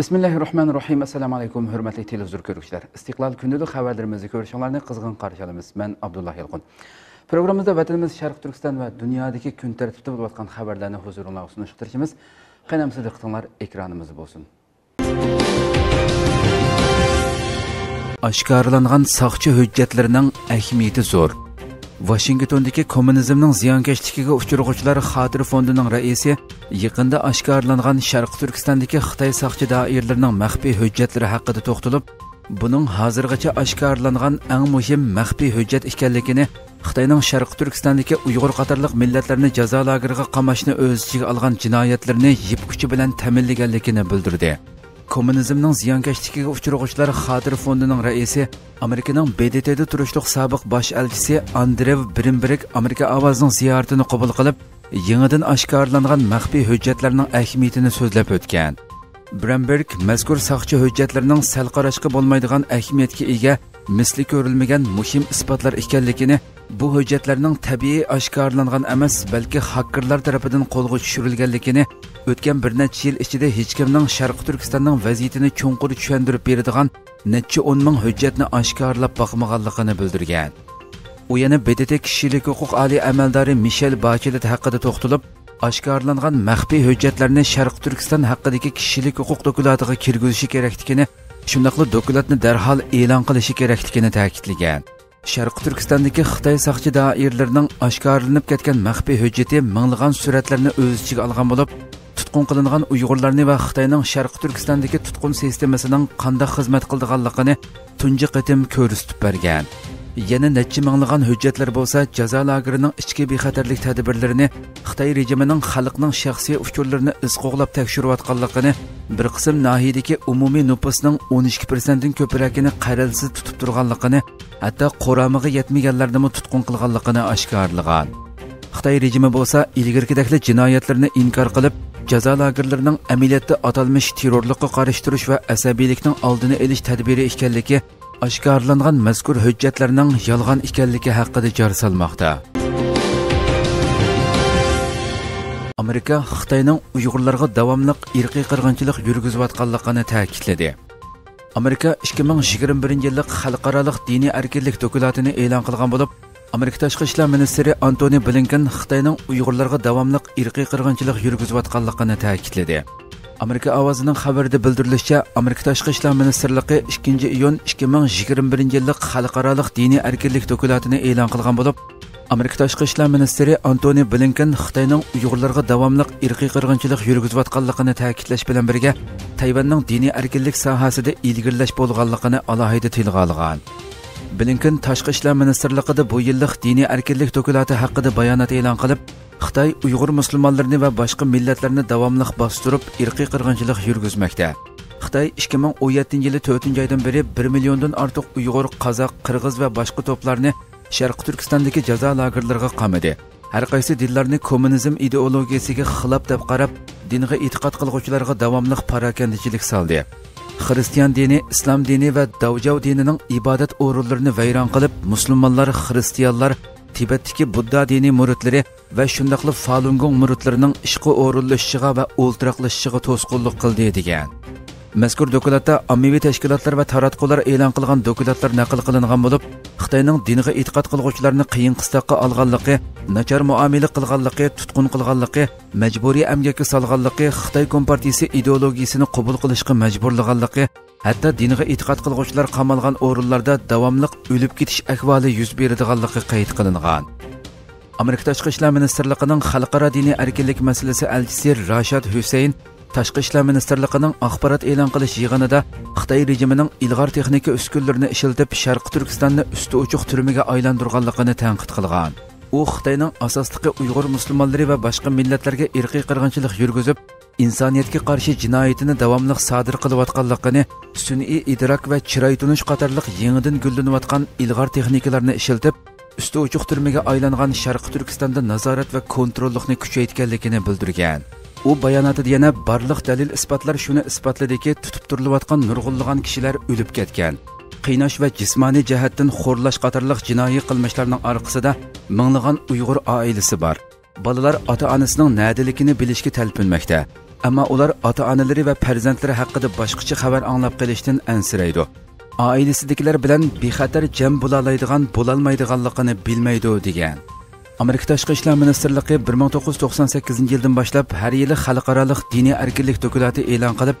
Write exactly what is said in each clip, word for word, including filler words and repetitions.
Bismillahirrahmanirrahim. Assalamu alaykum hörmətli televizor görüşlər. İstiqlal gündəlik xəbərlərimizi görüşənlərini qızğın qarşılayırıq. Mən Abdullah Yılğın. Proqramımızda vətənimiz Şərq Türkistan və dünyadakı gün tərtibdə olub atqan xəbərlərini huzurunuzda sunuşduracağıq. Qənəmsizlik qıtınlar ekranımız olsun. Aşkarlanğan saqçı hüccətlərinin əhmiyyəti zor. Washingtondagi kommunizmning ziyonkashligiga uchraguvchilar Xadrı fondining raisi yaqinda oshkorlangan Sharqiy Turkistondagi Xitoy saqchi doiralarining maxfiy hujjatlari haqida to'xtalib, buning hozirgacha oshkorlangan eng muhim maxfiy hujjat ekanligini, Xitoyning Sharqiy Turkistondagi Uyghur qatorliq millatlarini jazo lageriga qamashni o'z ichiga olgan jinoyatlarini yip kuchi bilan ta'minlaganligini bildirdi. Kommunizmning ziyonkashligiga uchraguvchilar Xadrı fondining raisi, Amerikanın B D T'de turuşluq sabıq baş elçisi Andrew Brimberg Amerika Avazı'nın ziyaretini qabul qilib, yenidən aşkarlanan məxfi hüccətlərinin əhmiyyətini sözləb ötkən. Brimberg məzkur saqçı hüccətlərinin səl qarışqı olmaydığan əhmiyyətki ega, misli görülməyən mühim ispatlar ikənlikini, bu hüccətlərinin təbii aşkarlanan əməz, bəlkə haqqırlar tərəfindən qolğu düşürülgənlikini, ötken bir neçə yıl içinde hiç kimden Şarkı Türkistan'ın vaziyetini çonqur çöndürüp berdiğan neçe on min hüccetini aşkarlab bakmağanlıqını bildirgen. O yana B D T kişilik hukuk ali əməldari Michelle Bachelet haqqıda toxtulub, aşkarlanğan məxfi hüccetlerini Şarkı Türkistan haqqıdaki kişilik hukuk dokuladığı kirgüzüşü gerektikini, şundaqlı dokulatını derhal elan qılışı gerektikini təkidligen. Şərqi Türkistandagi Xitoy saqchi doiralarining oshkorlanib ketgan maxfiy hujjati minglab suratlarni o'z ichiga olgan bo'lib, tutqun qilingan Uyg'urlarni va Xitoyning Şərqi Türkistandagi tutqun tizimining qanday xizmat qilganligini tunji qatim ko'rsatib bergan. Yana necha minglab hujjatlar bo'lsa, jazo lagerining ichki bexatarlik tadbirlarini Xitoy rejimining xalqning shaxsiy huquqlarini izqo'llab tekshirayotganligini, bir qism nahiyadagi umumiy nupusning o'n ikki foiz dan ko'pragini qaralsiz tutib turganligini, hatta qoramığı yetmeyenlerimi tutqun kılganlıqını aşkarlıgan. Xitay rejimi bolsa, ilgirkidekli cinayetlerini inkar kılıp, ceza lagerlerinin emiliyette atalmış terörlükü karıştırış ve asabiylikning aldını eliş tedbiri işkelliki, aşkarlanğan mezkur hüccetlerinin yalğan işkelliki haqqıda jar salmaqda. Amerika, Xitayning Uyg'urlarga davamlıq irqiy qirg'inchilik yurgizib atqanlıqını ta'kidledi. Amerika ikki ming yigirma birinci yillik xalqaroliq diniy erkinlik dokulatini e'lon qilgan bo'lib, Amerika tashqi ishlar ministri Antony Blinken Xitoyning Uyg'urlarga davomli irqiy qirg'inchilik yurgizayotganligini ta'kidladi. Amerika ovozining xabarida bildirilishicha, Amerika tashqi ishlar ministrligi ikkinchi iyun ikki ming yigirma birinci yillik xalqaroliq diniy erkinlik dokulatini e'lon qilgan bo'lib, Amerika tashqi ishlar ministri Antony Blinken Xitoyning Uyg'urlarga davomli irqiy qirg'inchilik yurgizayotganligini ta'kidlash bilan birga Tayvanning diniy erkinlik sohasida ilgirlash bo'lganligini alohida tilga olgan. Blinken tashqi ishlar ministrligida bu yillik diniy erkinlik dokumenti haqida bayonot e'lon qilib, Xitoy Uyg'ur musulmonlarini va boshqa millatlarni davomli bostirib, irqiy qirg'inchilik yurgizmoqda. Xitoy ikki ming o'n yettinci yili to'rtinci aydan beri bir milliondan ortiq Uyg'ur, Qozoq, Qirg'iz va boshqa to'plarni Şərqi Türkistandagi jazo lagerlariga qamadi. Har qaysi dillarni kommunizm ideologiyasiga xilab deb qarab, dinga e'tiqod qilguvchilarga davomli parakandichilik soldi. Xristian dini, islom dini va Davjav dinining ibodat o'rinlarini vayron qilib, musulmonlar, xristianlar, Tibetdagi Budda dini muridlari va shundaqli Falun Gong muridlarining ishqi o'rinlashishiga va o'ltiraqlashishiga to'sqinlik qildi degan. Mazkur dokumentda ommaviy tashkilotlar va taratqular e'lon qilgan dokumentlar naql qilingan bo'lib, Xitoyning dinga e'tiqod qilguvchilarni qiyin qistoqqa olganligi, nachar muomila qilganligi, tutqun qilganligi, majburiy amgakka solganligi, Xitoy kompartiyasi ideologiyasini qabul qilishga majburlaganligi, hatto dinga e'tiqod qilguvchilar qamalgan o'rinlarda davomli o'lib ketish ahvoli yuz beradiganligi qayd qilingan. Amerika tashqi ishlar ministrligining xalqaro diniy erkinlik masalasi elchisi Reşad Hüseyin Tashqi ishlar ministrligining axborot e'lon qilish yig'inida Xitoy rejimining ilg'or texnika uskunlarini ishiltib, Sharqiy Turkistonni usti uchuq turmiga aylantirganligini tanqid qilgan. U Xitoyning asosliqi Uyg'ur musulmonlari va boshqa millatlarga irqiy qirg'inchilik yurgizib, insoniyatga qarshi jinoyatini davomli sodir qilayotganligini, sun'iy idrok va chiroy tunish qatorliq yangidan gullanayotgan ilg'or texnikalarni ishiltib, usti uchuq turmiga aylangan Sharqiy Turkistonda nazorat va kontrollikni kuchaytirganligini bildirgan. U bayonotida yana barliq dalil isbotlar shuni isbotladiki, tutib turilayotgan nurg'unlagan kishilar o'lib ketgan. Qiynash va jismoniy jihatdan xo'rlash qatorliq jinoiy qilmishlarning orqasida minglagan Uyg'ur oilasi bor. balalar ata-anasının nadilikini bilişki təlpinməkdə. Ama onlar ata-anaları ve perzentleri hakkında başqaça xəbər anlap qilishdən ənsirəydi. Ailəsidikiler bilən bixatar cəm bulalaydıqan bulalmaydıqanlıqını bilməydi degan. Amerika Tashqi İşlar Ministerliği bin dokuz yüz doksan sekizinci yıldan başlap her yili xalqaralıq dini erkinlik dokulatı elan qilib,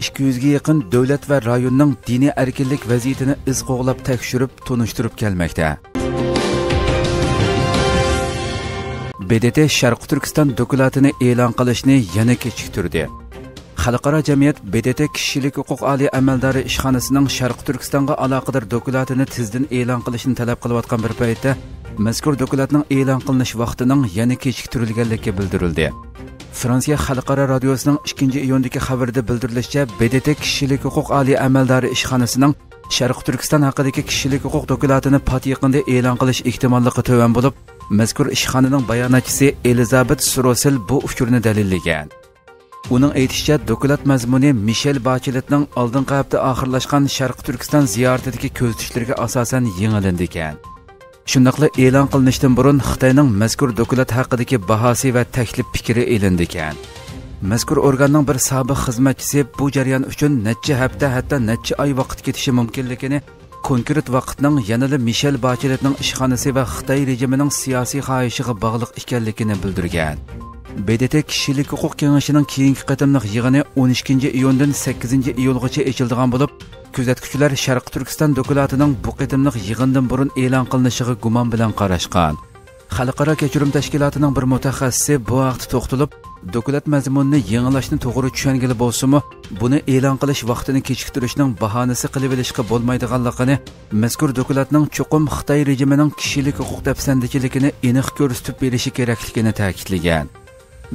ikki yuzga yaqın dövlət və rayonning dini erkinlik vəziyyətini iz qoğlab təkşürüb, tunuşturub gəlməkdə. B D T Sharqiy Turkistan dokulatını elan qilishni yana kechiktirdi. Xalqaro jamiyat B D T Kishilik huquq oliy amaldori ishxonasining Sharqiy Turkistonga aloqador dokulatini tezdan e'lon qilishni talab qilayotgan bir paytda mazkur dokulatning e'lon qilinish vaqtining yana kechiktirilganligi bildirildi. Fransiya xalqaro radiosining ikkinchi iyundagi xabarida bildirilishicha, B D T Kishilik huquq oliy amaldori ishxonasining Sharqiy Turkiston haqidagi kishilik huquq dokulatini pat yaqinda e'lon qilish ehtimolligi to'van bo'lib, mazkur ishxonaning bayonotchisi Elizabet Srosel bu fikrni dalillagan. Onun aytishicha, dokulat mazmuni Michelle Bacheletning oldingi hafta oxirlashgan Sharqiy Turkiston ziyoratidagi ko'zitishlarga asosan yengilandi ekan. Shundaqla e'lon qilinishdan burun Xitoyning mazkur dokulat haqidagi bahosi va taklif fikri e'lindi ekan. Mazkur organning bir sobiq xizmatchisi bu jarayon uchun necha hafta, hatto necha oy vaqt ketishi mumkinligini, konkret vaqtning yanada Michelle Bacheletning ishxonasi va Xitoy rejimining siyosiy xohishiga bog'liq ekanligini bildirgan. B D T Kishilik huquq kengashining keyingi qatimliq yig'ini o'n ikkinchi iyundan sakkizinchi iyulgacha echildigan bo'lib, kuzatuvchilar Sharqiy Turkiston dokumentining bu qatimliq yig'indan burun e'lon qilinishiga gumon bilan qarashgan. Xalqaro kechirim tashkilotining bir mutaxassisi bu vaqt to'xtalib, dokulat mazmunini yangilashni to'g'ri tushungili bo'lsa-mu, buni e'lon qilish vaqtini kechiktirishning bahonasi qilib olishga bo'lmaydiganligini, mazkur dokulatning cho'qim Xitoy rejimining kishilik huquq dafsandichiligini aniq ko'rsatib berishi kerakligini ta'kidlagan.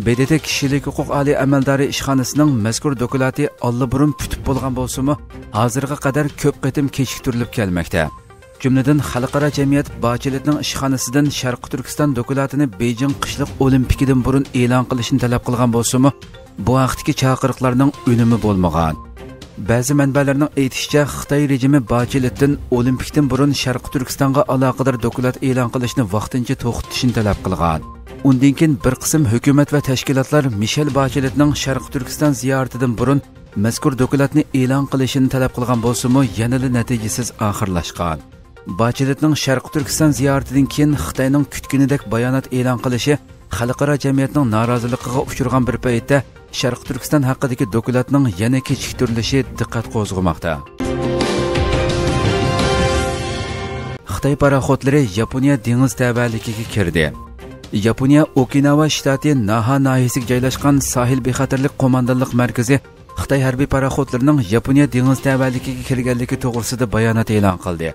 B D T Kishilik huquq oliy amaldori ishxonasining mazkur dokumenti allaburun kutib bo'lgan bo'lsa-mu, hozirga qadar ko'p qatim kechiktirilib kelmoqda. Jumladan xalqaro jamiyat Bacheletning ishxonasidan Sharqiy Turkiston dokumentini Beijing qishliq olimpikidan burun e'lon qilishni talab qilgan bo'lsa-mu, bu vaqtdagi chaqiriqlarning unumi bo'lmagan. Ba'zi manbalarning aytishicha, Xitoy rejimi Bacheletdan olimpikdan burun Sharqiy Turkistonga aloqador dokument e'lon qilishni vaqtincha to'xtatishni talab qilgan. Undan keyin bir qism hukumat va tashkilotlar Michelle Bacheletning Sharqiy Turkiston ziyoratidan burun mazkur dokumentni e'lon qilishini talab qilgan bo'lsa-mu, yanada natijasiz oxirlashgan. Bacheletning Sharqiy Turkiston ziyoratidan keyin Xitoyning kutganidek bayonot e'lon qilishi xalqaro jamiyatning noroziligiga uchragan bir paytda Sharqiy Turkiston haqidagi dokumentning yana kechiktirilishi diqqat qo'zg'amoqda. Xitoy paraxodlari Yaponiya dengiz tabaalikiga kirdi. Yaponiya Okinawa shtati Naha nahiyasiga joylashgan Sahil bexatarlik qo'mondonlik markazi Xitoy harbiy paraxodlarining Yaponiya dengiz tabaalikiga kirganligi to'g'risida bayonot e'lon qildi.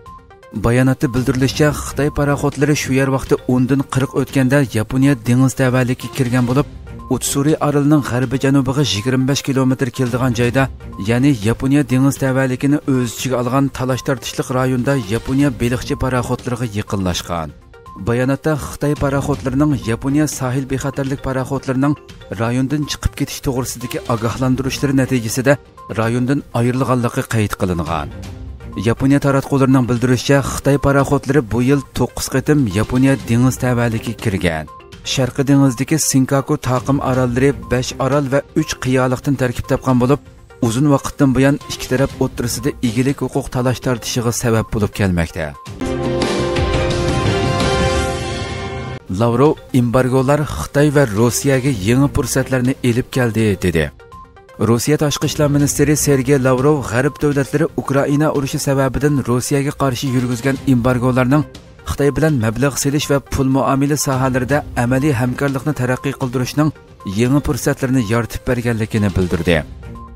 Bayonotda bildirilishicha, Xitoy paraxodlari shu yer vaqti o'ndan qirq o'tganda Yaponiya dengiz tabaalikiga kirgan bo'lib, Utsuri orolining g'arbi janubiga yigirma besh kilometr keldigan joyda, ya'ni Yaponiya dengiz tabaalikini o'z ichiga olgan talash-tortishlik rayonda Yaponiya beliqchi paraxodlariga yaqinlashgan. Bayonotda Xitoy paraxodlarining Yaponiya sahil bexatarlik paraxodlarining rayondan chiqib ketish to'g'risidagi ogohlantirishlar natijasida rayondan ayrilganligi qayd qilingan. Yaponiya taratqularining bildirishicha, Xitoy paraxodlari bu yil to'qqiz qatim Yaponiya dengiz tabaligiga kirgan. Sharqiy dengizdagi Sinkaku taqim orollari besh orol va uch qiyoliqdan tarkib topgan bo'lib, uzun vaqtdan buyon ikki taraf o'rtasida egilik huquq talash tortishiga sabab bo'lib kelmoqda. Lavrov embargolar Xitoy va Rossiyaga yangi fursatlarni elib keldi dedi. Rossiya Tashqi İşler Ministeri Sergey Lavrov g'arb davlatlari Ukraina urushi sababidan Rossiyaga qarshi yurgizgan embargolarning Xitoy bilan mablag' selish va pul muomala sohalarida amaliy hamkorlikni taraqqiy qildirishning yangi fursatlarini yaratib berganligini bildirdi.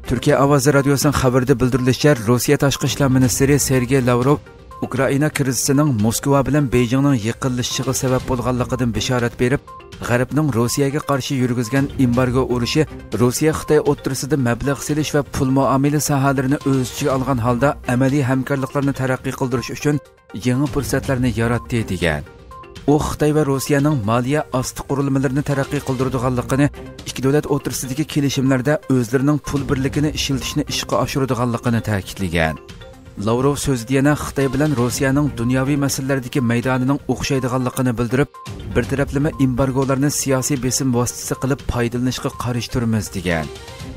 Turkiya Ovozi radiosining xabarida bildirilishicha, Rossiya Tashqi İşler Ministeri Sergey Lavrov Ukraina krizisining Moskva bilan Beijingning yiqilishiga sabab bo'lganligidan bishorat berib, G'arbning Rossiyaga qarshi yurgizgan embargo urushi Rossiya Xitoy o'rtasida mablag' selish va pul muomala sohalarini o'z ichiga olgan holda amaliy hamkorliklarni taraqqiy qildirish uchun yangi fursatlarni yaratdi degan. U Xitoy va Rossiyaning moliya osti qurilmalarini taraqqiy qildiradiganligini, ikki davlat o'rtasidagi kelishimlarda o'zlarining pul birligini ishlatishni ishga oshiradiganligini ta'kidlagan. Lavrov söz diyene Xitay bilen Rusiyanın dünyavi meselelerdeki meydanının okşaydıganlıqını bildirip, bir taraflama embargolarını siyasi besim vasıtası kılıp paydalanışqa qarıştırmaz degan.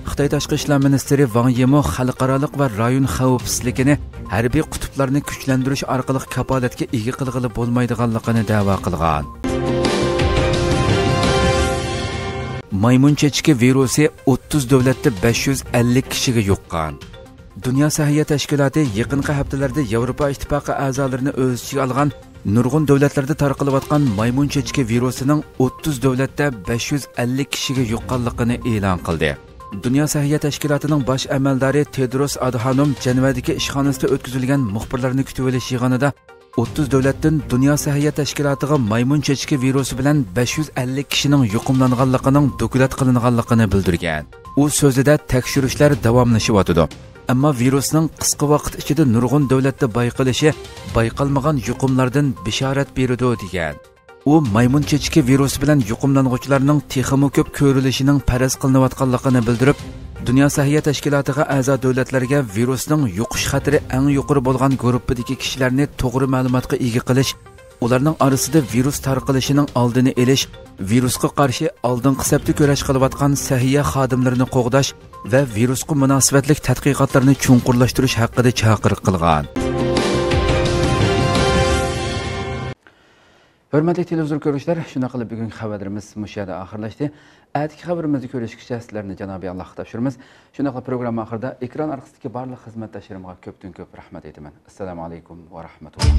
Xitay Tashqi İşlar Ministeri Van Yemo xalqaralıq ve rayon xavfsizligini harbiy qutuplarını güclendiriş arqalıq kapalatga ega qilg'ili bo'lmaydiganligini da'vo qilgan. Maymun chechki virusi otuz davlatda beş yüz elli kishiga yuqqan. Dünya Sağlık Teşkilatı yakınki haftalarda Avrupa İttifaqı a'zolarini o'z ichiga olgan nurg'un davlatlarda tarqalayotgan maymun chechki virusining otuz davlatda beş yüz elli kishiga yuqqanligini e'lon qildi. Dünya Sağlık Teşkilatı'nın baş amaldori Tedros Adhanom Jenevadagi ishxonasida o'tkazilgan muxbirlarni kutib olish yig'inida otuz davlatdan Dünya Sağlık Teşkilatı'ga maymun chechki virusi bilan beş yüz elli kishining yuqumlanganligining dokulat qilinganligini bildirgan. U so'zida tekshirishlar davomlashayotdi. Amma virusning qisqa vaqt ichida nurg'un davlatda bayqalishi bayqalmagan yuqumlardan bishorat beradi degan. U maymun chechki virusi bilan yuqumlanuvchilarning texmo ko'p ko'rilishining faraz qilinayotganligini bildirib, Dünya Sağlık Teşkilatı'ga a'zo davlatlarga virusning yuqish xatri eng yuqori bo'lgan guruhdagi kishilarni to'g'ri ma'lumotga ega qilish, ularning orasida virus tarqalishining oldini olish, virusga qarshi oldingi sabti kurash qilayotgan sahiya xodimlarini qo'g'dash ve virusga munosabatlik tadqiqotlarni chuqurlashtirish haqida chaqiriq qilgan. Hörmətli televizor görüşlər, şuna qılıb bugünkü xəbərimiz müşahidə axırlaşdı. Ətik xəbərimizi görüşkücə sizlərini Cənab-ı Allah xıtabşırmız. Şuna qılıb proqramı axırda ekran arxısındakı barlıq xizmətdaşlarımıza köpdün köp rəhmət edimən. Assalamu aleykum və rəhmətullah.